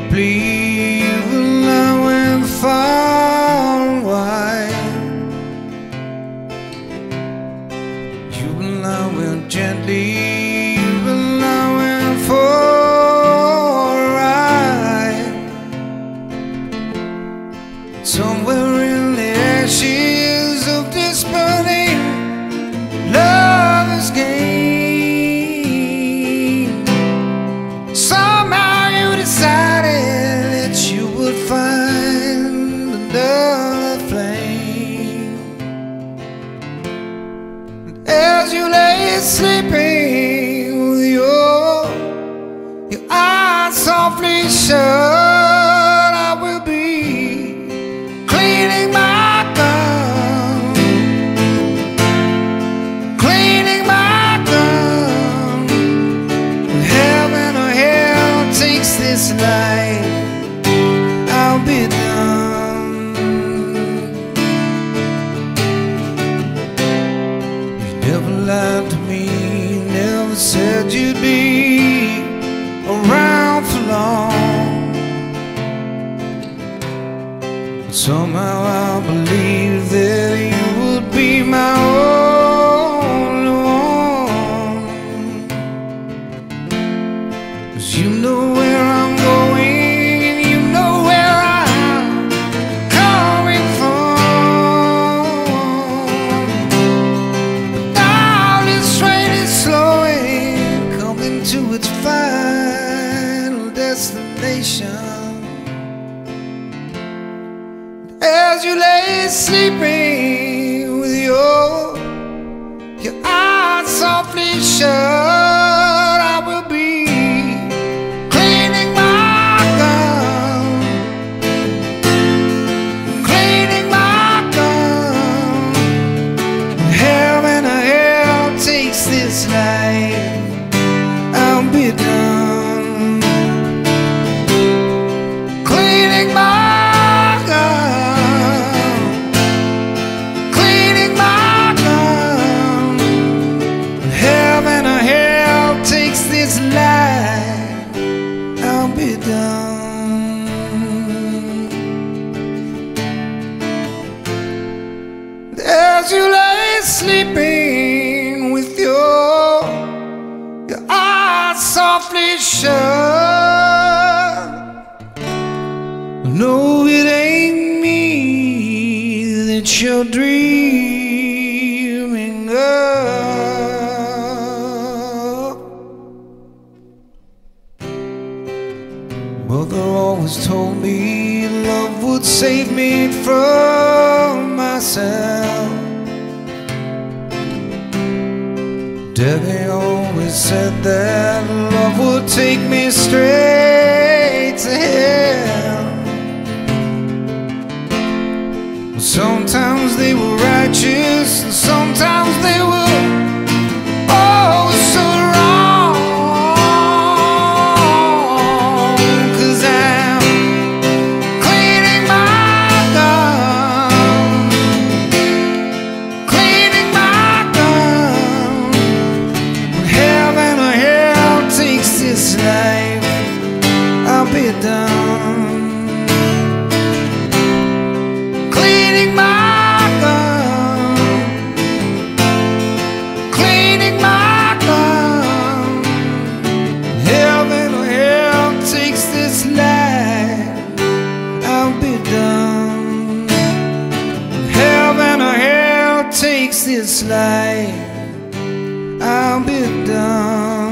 deeply, even I went far and wide. You and I went gently, even I went for a ride. Somewhere in the ashes of this body, love is gained. Somehow decided that you would find another flame, and as you lay sleeping with your eyes softly shut, I will be cleaning my gun, cleaning my gun. When heaven or hell takes this life, I'll be done. You never lied to me, never said you'd be around for long, but somehow I believe that you would be my only one. 'Cause you know where I'm going, and you know where I'm coming from. The darkest train is slowly coming to its final destination. As you lay sleeping with your eyes softly shut, this life I'll be done, cleaning my gun, cleaning my gun. When heaven or hell takes this life, I'll be done. As you lay sleeping with your eyes softly shut, no, it ain't me that you're dreaming of. Mother always told me love would save me from myself. Debbie always said that love would take me straight to hell. Sometimes they were righteous, and sometimes they were oh so wrong. 'Cause I'm cleaning my gun, cleaning my this life, I'll be done, cleaning my gun, cleaning my gun. Heaven or hell takes this life, I'll be done. Heaven or hell takes this life, I'll be done.